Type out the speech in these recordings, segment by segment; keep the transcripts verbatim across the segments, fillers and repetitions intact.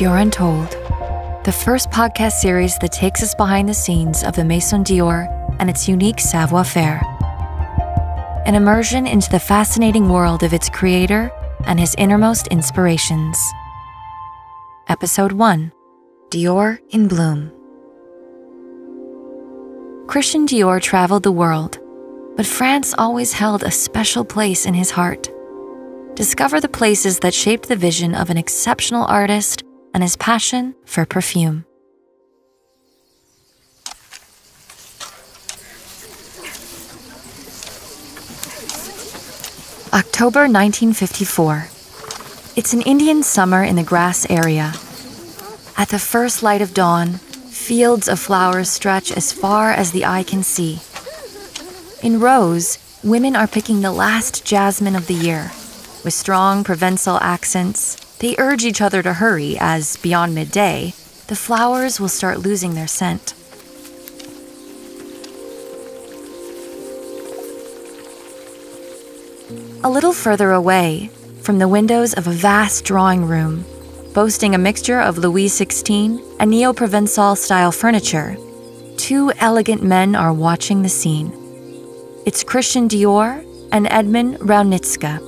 Dior Untold, the first podcast series that takes us behind the scenes of the Maison Dior and its unique savoir-faire. An immersion into the fascinating world of its creator and his innermost inspirations. Episode one, Dior in Bloom. Christian Dior traveled the world, but France always held a special place in his heart. Discover the places that shaped the vision of an exceptional artist and his passion for perfume. October nineteen fifty-four. It's an Indian summer in the Grasse area. At the first light of dawn, fields of flowers stretch as far as the eye can see. In rows, women are picking the last jasmine of the year. With strong Provençal accents, they urge each other to hurry as, beyond midday, the flowers will start losing their scent. A little further away, from the windows of a vast drawing room, boasting a mixture of Louis the sixteenth and Neo-Provençal-style furniture, two elegant men are watching the scene. It's Christian Dior and Edmond Roudnitska.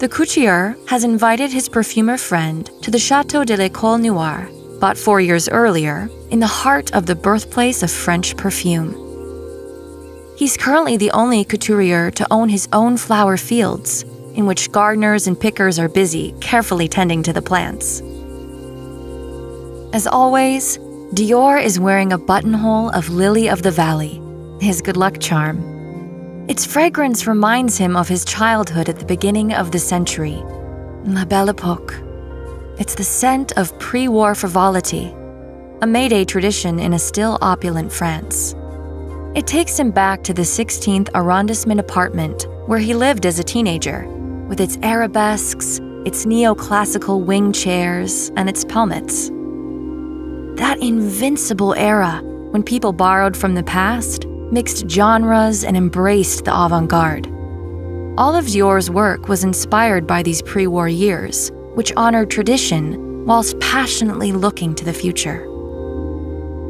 The couturier has invited his perfumer friend to the Château des Colles Noires, bought four years earlier, in the heart of the birthplace of French perfume. He's currently the only couturier to own his own flower fields, in which gardeners and pickers are busy, carefully tending to the plants. As always, Dior is wearing a buttonhole of Lily of the Valley, his good luck charm. Its fragrance reminds him of his childhood at the beginning of the century, La Belle Époque. It's the scent of pre-war frivolity, a May Day tradition in a still opulent France. It takes him back to the sixteenth arrondissement apartment where he lived as a teenager, with its arabesques, its neoclassical wing chairs, and its pelmets. That invincible era when people borrowed from the past, mixed genres, and embraced the avant-garde. All of Dior's work was inspired by these pre-war years, which honored tradition whilst passionately looking to the future.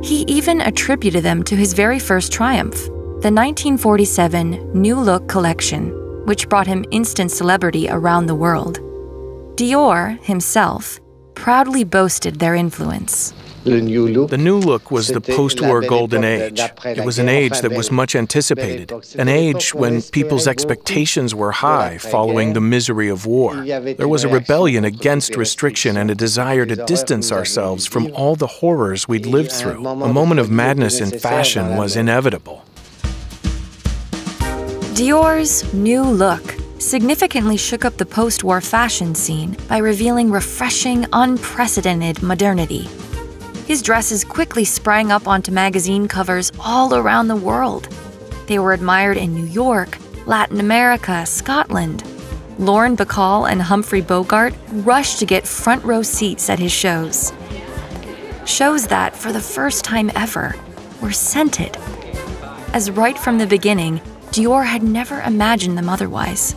He even attributed them to his very first triumph, the nineteen forty-seven New Look collection, which brought him instant celebrity around the world. Dior himself proudly boasted their influence. The New Look was the post-war golden age. It was an age that was much anticipated, an age when people's expectations were high following the misery of war. There was a rebellion against restriction and a desire to distance ourselves from all the horrors we'd lived through. A moment of madness in fashion was inevitable. Dior's New Look significantly shook up the post-war fashion scene by revealing refreshing, unprecedented modernity. His dresses quickly sprang up onto magazine covers all around the world. They were admired in New York, Latin America, Scotland. Lauren Bacall and Humphrey Bogart rushed to get front row seats at his shows. Shows that, for the first time ever, were scented. As right from the beginning, Dior had never imagined them otherwise.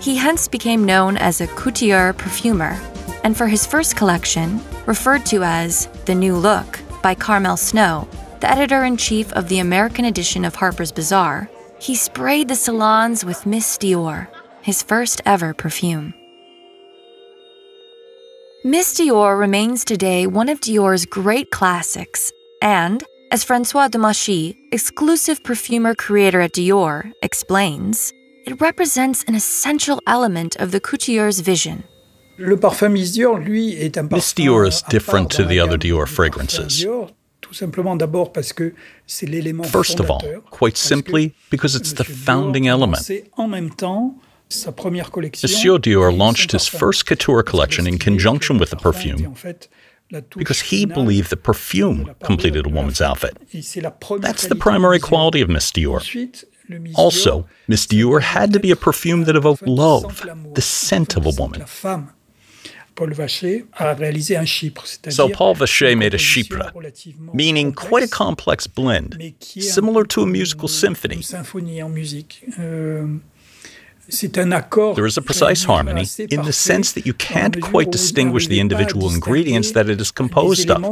He hence became known as a couturier perfumer, and for his first collection, referred to as The New Look by Carmel Snow, the editor-in-chief of the American edition of Harper's Bazaar, he sprayed the salons with Miss Dior, his first ever perfume. Miss Dior remains today one of Dior's great classics and, as Francois Demachy, exclusive perfumer-creator at Dior, explains, it represents an essential element of the couturier's vision. Miss Dior is different to the other Dior fragrances. First of all, quite simply, because it's the founding element. Monsieur Dior launched his first couture collection in conjunction with the perfume because he believed that perfume completed a woman's outfit. That's the primary quality of Miss Dior. Also, Miss Dior had to be a perfume that evoked love, the scent of a woman. So Paul Vachet made a chypre, meaning quite a complex blend, similar to a musical symphony. There is a precise harmony in the sense that you can't quite distinguish the individual ingredients that it is composed of.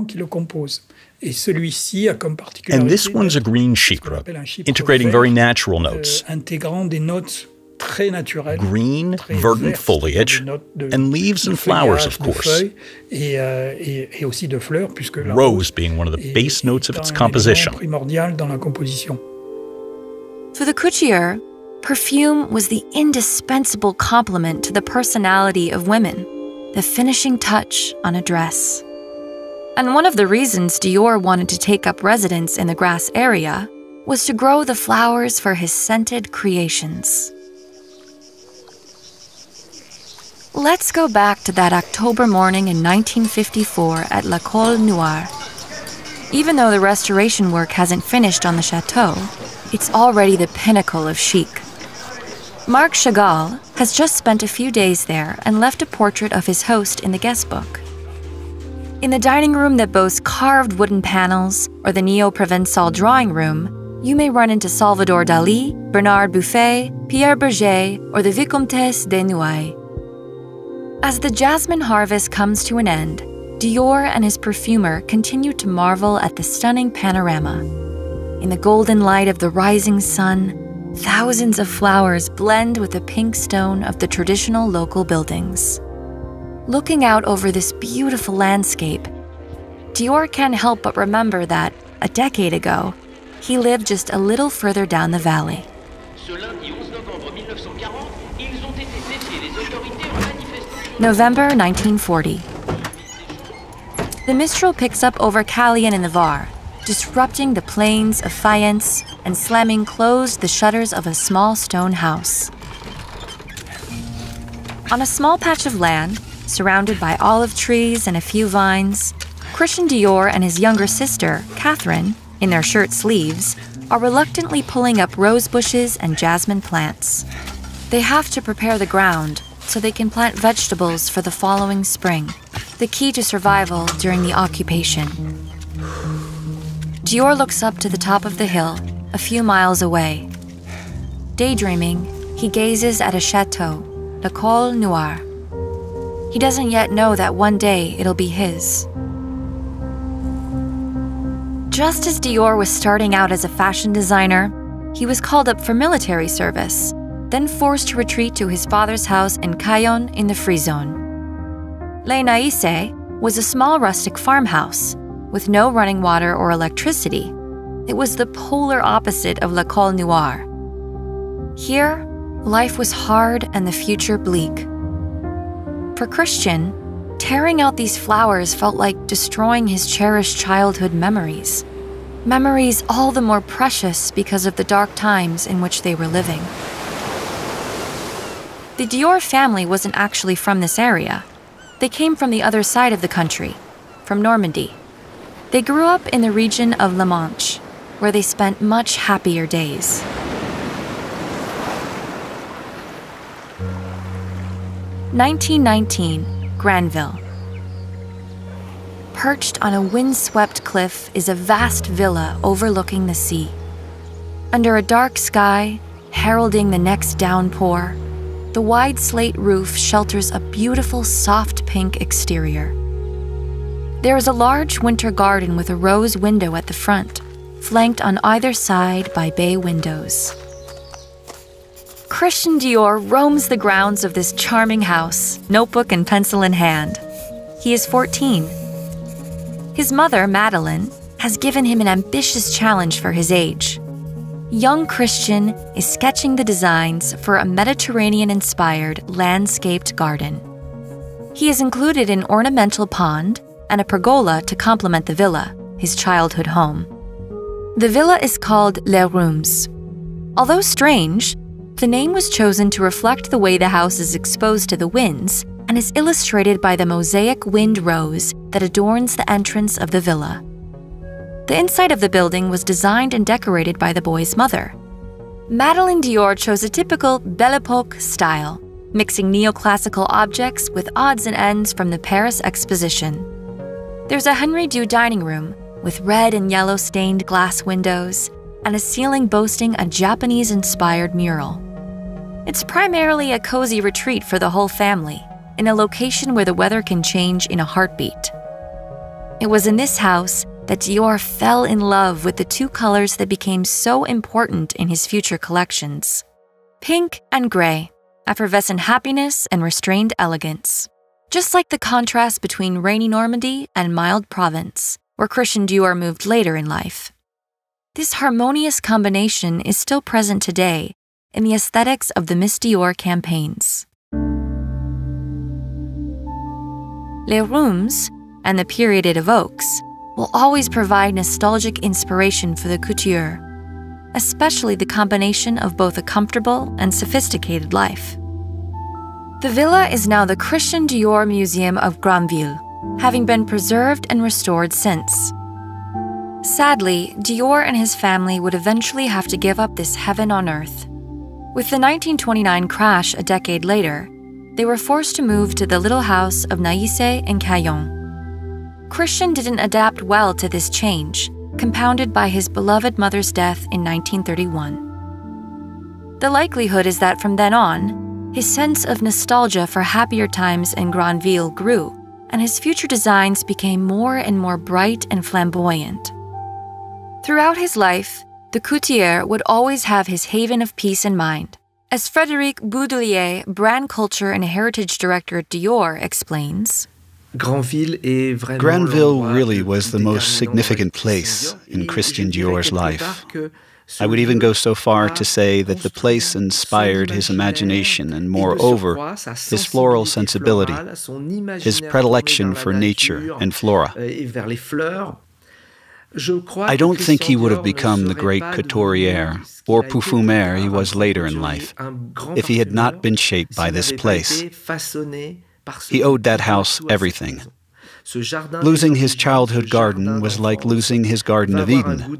And this one's a green chypre, integrating very natural notes. Green, verdant foliage, and leaves and flowers, of course. Rose being one of the base notes of its composition. For the couturier, perfume was the indispensable complement to the personality of women, the finishing touch on a dress. And one of the reasons Dior wanted to take up residence in the Grasse area was to grow the flowers for his scented creations. Let's go back to that October morning in nineteen fifty-four at La Colle Noire. Even though the restoration work hasn't finished on the chateau, it's already the pinnacle of chic. Marc Chagall has just spent a few days there and left a portrait of his host in the guest book. In the dining room that boasts carved wooden panels or the Neo-Provençal drawing room, you may run into Salvador Dali, Bernard Buffet, Pierre Berger, or the Vicomtesse de Noailles. As the jasmine harvest comes to an end, Dior and his perfumer continue to marvel at the stunning panorama. In the golden light of the rising sun, thousands of flowers blend with the pink stone of the traditional local buildings. Looking out over this beautiful landscape, Dior can't help but remember that, a decade ago, he lived just a little further down the valley. November nineteen forty. The Mistral picks up over Callian in the Var, disrupting the plains of Fayence and slamming closed the shutters of a small stone house. On a small patch of land, surrounded by olive trees and a few vines, Christian Dior and his younger sister, Catherine, in their shirt sleeves, are reluctantly pulling up rose bushes and jasmine plants. They have to prepare the ground so they can plant vegetables for the following spring, the key to survival during the occupation. Dior looks up to the top of the hill, a few miles away. Daydreaming, he gazes at a chateau, La Colle Noire. He doesn't yet know that one day it'll be his. Just as Dior was starting out as a fashion designer, he was called up for military service, then forced to retreat to his father's house in Callian in the Free Zone. Les Naÿsses was a small rustic farmhouse with no running water or electricity. It was the polar opposite of La Colle Noire. Here, life was hard and the future bleak. For Christian, tearing out these flowers felt like destroying his cherished childhood memories, memories all the more precious because of the dark times in which they were living. The Dior family wasn't actually from this area. They came from the other side of the country, from Normandy. They grew up in the region of La Manche, where they spent much happier days. nineteen nineteen, Granville. Perched on a windswept cliff is a vast villa overlooking the sea. Under a dark sky, heralding the next downpour, the wide slate roof shelters a beautiful soft pink exterior. There is a large winter garden with a rose window at the front, flanked on either side by bay windows. Christian Dior roams the grounds of this charming house, notebook and pencil in hand. He is fourteen. His mother, Madeleine, has given him an ambitious challenge for his age. Young Christian is sketching the designs for a Mediterranean-inspired landscaped garden. He has included an ornamental pond and a pergola to complement the villa, his childhood home. The villa is called Les Rhumbs. Although strange, the name was chosen to reflect the way the house is exposed to the winds and is illustrated by the mosaic wind rose that adorns the entrance of the villa. The inside of the building was designed and decorated by the boy's mother. Madeleine Dior chose a typical Belle Époque style, mixing neoclassical objects with odds and ends from the Paris Exposition. There's a Henry Du dining room with red and yellow stained glass windows and a ceiling boasting a Japanese-inspired mural. It's primarily a cozy retreat for the whole family, in a location where the weather can change in a heartbeat. It was in this house that Dior fell in love with the two colors that became so important in his future collections: pink and gray, effervescent happiness and restrained elegance. Just like the contrast between rainy Normandy and mild Provence, where Christian Dior moved later in life. This harmonious combination is still present today in the aesthetics of the Miss Dior campaigns. Les Rhumbs, and the period it evokes, will always provide nostalgic inspiration for the couture, especially the combination of both a comfortable and sophisticated life. The villa is now the Christian Dior Museum of Granville, having been preserved and restored since. Sadly, Dior and his family would eventually have to give up this heaven on earth. With the nineteen twenty-nine crash a decade later, they were forced to move to the little house of Naïsses and Callian. Christian didn't adapt well to this change, compounded by his beloved mother's death in nineteen thirty-one. The likelihood is that from then on, his sense of nostalgia for happier times in Granville grew, and his future designs became more and more bright and flamboyant. Throughout his life, the couturier would always have his haven of peace in mind. As Frédéric Boudelier, brand culture and heritage director at Dior, explains, Granville really was the most significant place in Christian Dior's life. I would even go so far to say that the place inspired his imagination and, moreover, his floral sensibility, his predilection for nature and flora. I don't think he would have become the great couturier or parfumeur he was later in life if he had not been shaped by this place. He owed that house everything. Losing his childhood garden was like losing his Garden of Eden,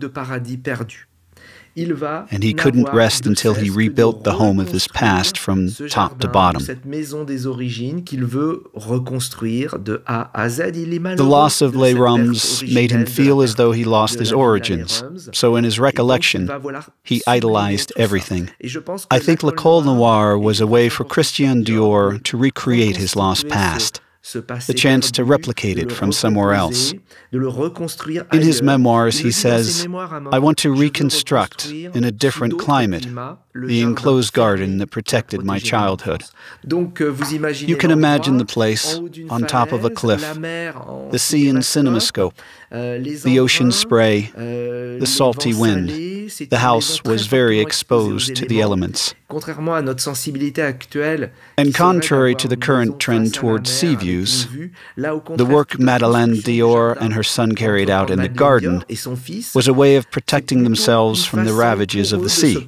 and he couldn't rest until he rebuilt the home of his past from top to bottom. The loss of Les Rhumbs made him feel as though he lost his origins, so in his recollection, he idolized everything. I think La Colle Noire was a way for Christian Dior to recreate his lost past, the chance to replicate it from somewhere else. In his memoirs, he says, "I want to reconstruct, in a different climate, the enclosed garden that protected my childhood." You can imagine the place, on top of a cliff, the sea in cinemascope, the ocean spray, the salty wind. The house was very exposed to the elements. And contrary to the current trend towards sea view, the work Madeleine Dior and her son carried out in the garden was a way of protecting themselves from the ravages of the sea.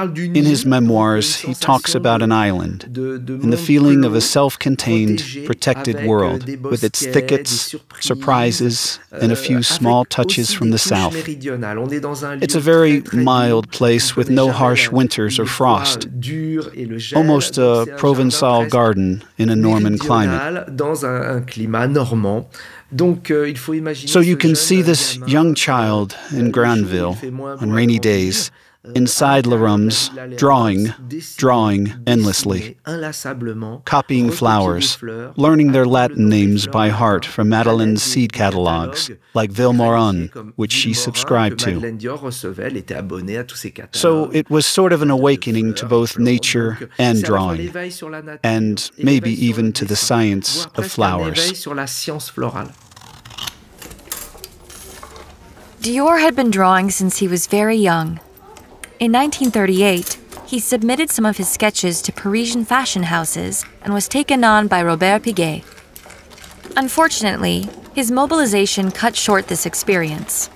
In his memoirs, he talks about an island and the feeling of a self-contained, protected world with its thickets, surprises, and a few small touches from the south. It's a very mild place with no harsh winters or frost, almost a Provençal garden in a Norman climate. So you can see this young child in Granville on rainy days, inside Les Rhumbs, drawing, drawing endlessly, copying flowers, learning their Latin names by heart from Madeleine's seed catalogs, like Vilmorin, which she subscribed to. So it was sort of an awakening to both nature and drawing, and maybe even to the science of flowers. Dior had been drawing since he was very young. In nineteen thirty-eight, he submitted some of his sketches to Parisian fashion houses and was taken on by Robert Piguet. Unfortunately, his mobilization cut short this experience.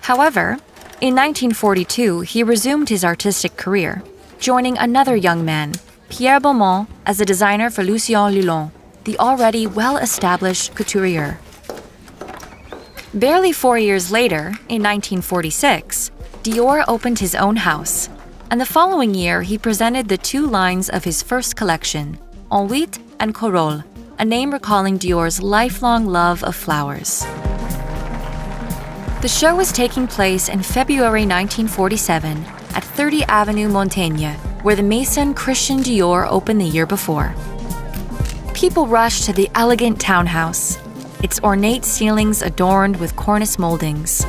However, in nineteen forty-two, he resumed his artistic career, joining another young man, Pierre Beaumont, as a designer for Lucien Lulon, the already well-established couturier. Barely four years later, in nineteen forty-six, Dior opened his own house, and the following year he presented the two lines of his first collection, Enhuit and Corol, a name recalling Dior's lifelong love of flowers. The show was taking place in February nineteen forty-seven, at thirty Avenue Montaigne, where the Maison Christian Dior opened the year before. People rushed to the elegant townhouse, its ornate ceilings adorned with cornice moldings.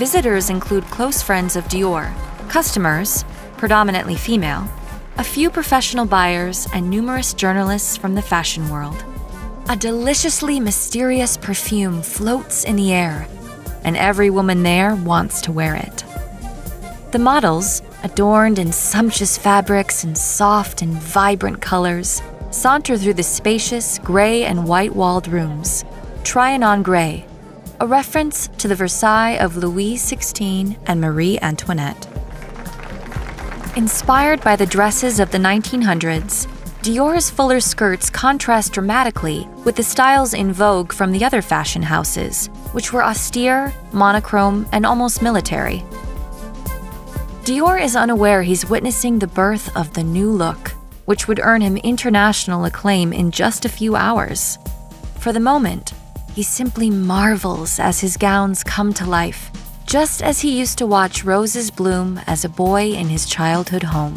Visitors include close friends of Dior, customers, predominantly female, a few professional buyers, and numerous journalists from the fashion world. A deliciously mysterious perfume floats in the air, and every woman there wants to wear it. The models, adorned in sumptuous fabrics and soft and vibrant colors, saunter through the spacious gray and white-walled rooms. Trianon gray, a reference to the Versailles of Louis the sixteenth and Marie Antoinette. Inspired by the dresses of the nineteen hundreds, Dior's fuller skirts contrast dramatically with the styles in vogue from the other fashion houses, which were austere, monochrome, and almost military. Dior is unaware he's witnessing the birth of the new look, which would earn him international acclaim in just a few hours. For the moment, he simply marvels as his gowns come to life, just as he used to watch roses bloom as a boy in his childhood home.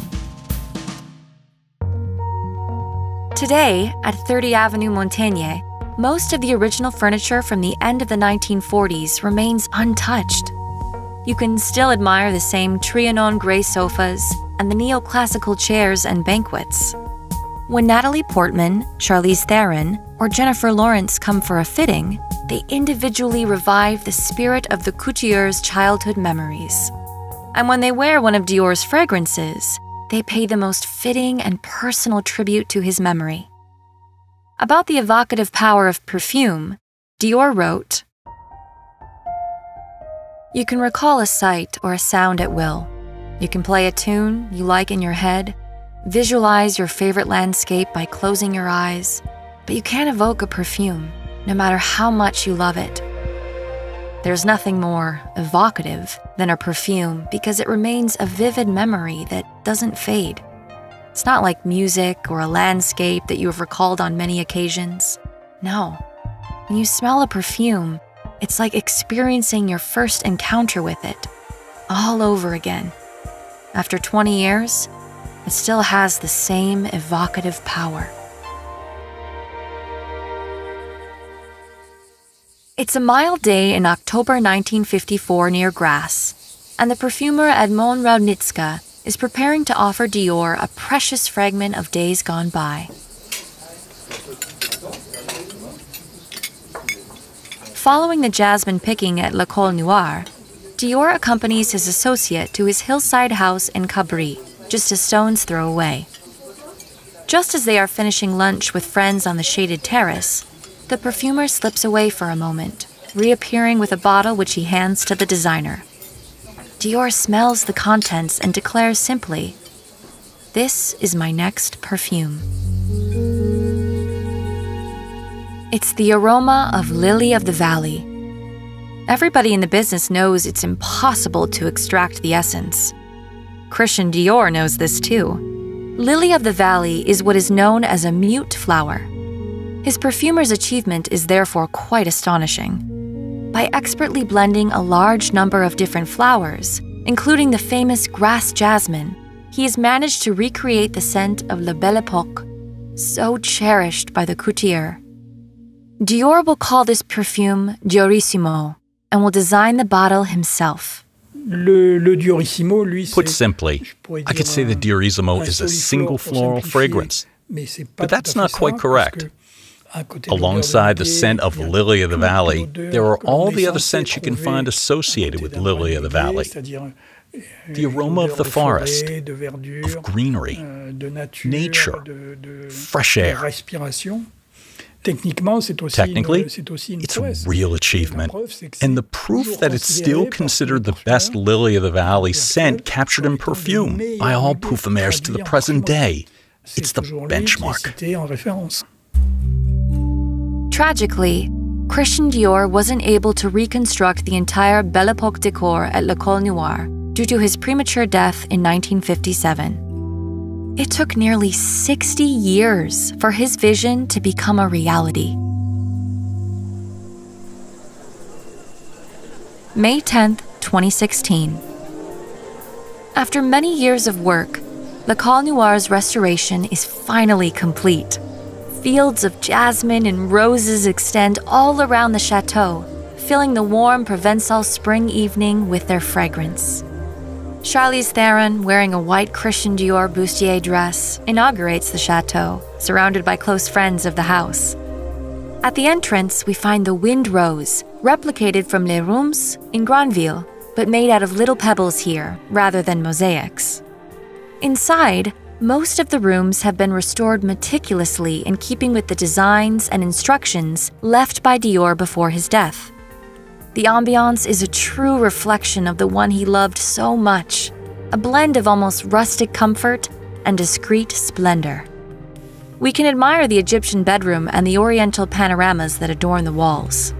Today, at thirty Avenue Montaigne, most of the original furniture from the end of the nineteen forties remains untouched. You can still admire the same Trianon gray sofas and the neoclassical chairs and banquets. When Natalie Portman, Charlize Theron, or Jennifer Lawrence come for a fitting, they individually revive the spirit of the couture's childhood memories. And when they wear one of Dior's fragrances, they pay the most fitting and personal tribute to his memory. About the evocative power of perfume, Dior wrote, "You can recall a sight or a sound at will. You can play a tune you like in your head, visualize your favorite landscape by closing your eyes, but you can't evoke a perfume, no matter how much you love it. There's nothing more evocative than a perfume because it remains a vivid memory that doesn't fade. It's not like music or a landscape that you have recalled on many occasions. No, when you smell a perfume, it's like experiencing your first encounter with it, all over again. After twenty years, it still has the same evocative power." It's a mild day in October nineteen fifty-four near Grasse, and the perfumer Edmond Roudnitska is preparing to offer Dior a precious fragment of days gone by. Following the jasmine picking at La Colle Noire, Dior accompanies his associate to his hillside house in Cabris, just a stone's throw away. Just as they are finishing lunch with friends on the shaded terrace, the perfumer slips away for a moment, reappearing with a bottle which he hands to the designer. Dior smells the contents and declares simply, "This is my next perfume." It's the aroma of lily of the valley. Everybody in the business knows it's impossible to extract the essence. Christian Dior knows this too. Lily of the valley is what is known as a mute flower. His perfumer's achievement is therefore quite astonishing. By expertly blending a large number of different flowers, including the famous grass jasmine, he has managed to recreate the scent of La Belle Époque, so cherished by the couturier. Dior will call this perfume Diorissimo and will design the bottle himself. Put simply, I could say that Diorissimo is a single floral fragrance, but that's not quite correct. Alongside the scent of lily of the valley, there are all the other scents you can find associated with lily of the valley. The aroma of the forest, of greenery, nature, fresh air. Technically, it's a real achievement, and the proof that it's still considered the best lily of the valley scent captured in perfume by all parfumers to the present day. It's the benchmark. Tragically, Christian Dior wasn't able to reconstruct the entire Belle Époque decor at La Colle Noire due to his premature death in nineteen fifty-seven. It took nearly sixty years for his vision to become a reality. May tenth, twenty sixteen. After many years of work, La Colle Noire's restoration is finally complete. Fields of jasmine and roses extend all around the chateau, filling the warm Provençal spring evening with their fragrance. Charlize Theron, wearing a white Christian Dior bustier dress, inaugurates the chateau, surrounded by close friends of the house. At the entrance, we find the wind rose, replicated from Les Rhumbs in Granville, but made out of little pebbles here, rather than mosaics. Inside, most of the rooms have been restored meticulously in keeping with the designs and instructions left by Dior before his death. The ambiance is a true reflection of the one he loved so much, a blend of almost rustic comfort and discreet splendor. We can admire the Egyptian bedroom and the oriental panoramas that adorn the walls.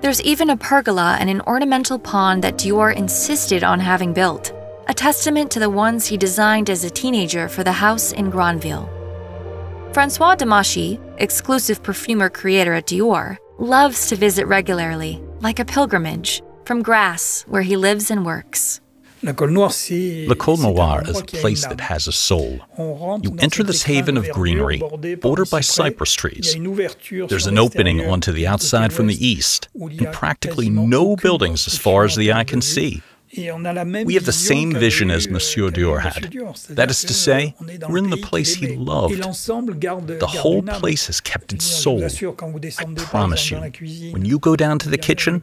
There's even a pergola and an ornamental pond that Dior insisted on having built, a testament to the ones he designed as a teenager for the house in Granville. Francois Demachy, exclusive perfumer creator at Dior, loves to visit regularly, like a pilgrimage, from Grasse, where he lives and works. La Colle Noire is a place that has a soul. You enter this haven of greenery, bordered by cypress trees. There's an opening onto the outside from the east, and practically no buildings as far as the eye can see. We have the same vision as Monsieur Dior had. That is to say, we're in the place he loved. The whole place has kept its soul. I promise you, when you go down to the kitchen,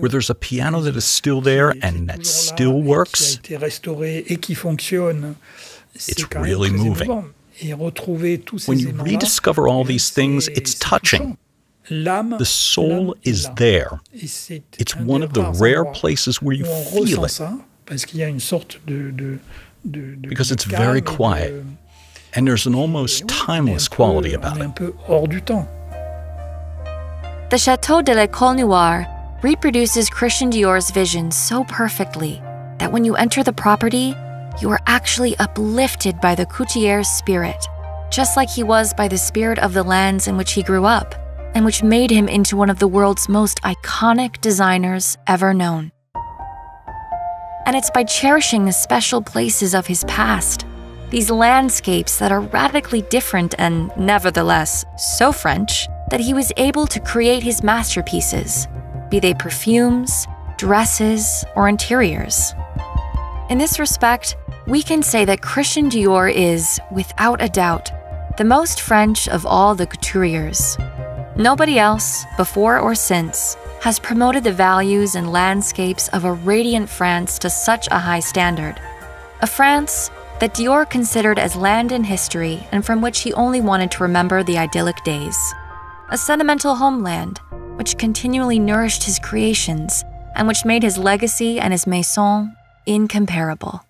where there's a piano that is still there and that still works, it's really moving. When you rediscover all these things, it's touching. The soul is there. It's one of the rare places where you feel it, because it's very quiet, and there's an almost timeless quality about it. The Château de la Colle Noire reproduces Christian Dior's vision so perfectly that when you enter the property, you are actually uplifted by the couturière's spirit, just like he was by the spirit of the lands in which he grew up, and which made him into one of the world's most iconic designers ever known. And it's by cherishing the special places of his past, these landscapes that are radically different and nevertheless so French, that he was able to create his masterpieces, be they perfumes, dresses, or interiors. In this respect, we can say that Christian Dior is, without a doubt, the most French of all the couturiers. Nobody else, before or since, has promoted the values and landscapes of a radiant France to such a high standard. A France that Dior considered as land in history and from which he only wanted to remember the idyllic days. A sentimental homeland, which continually nourished his creations and which made his legacy and his Maison incomparable.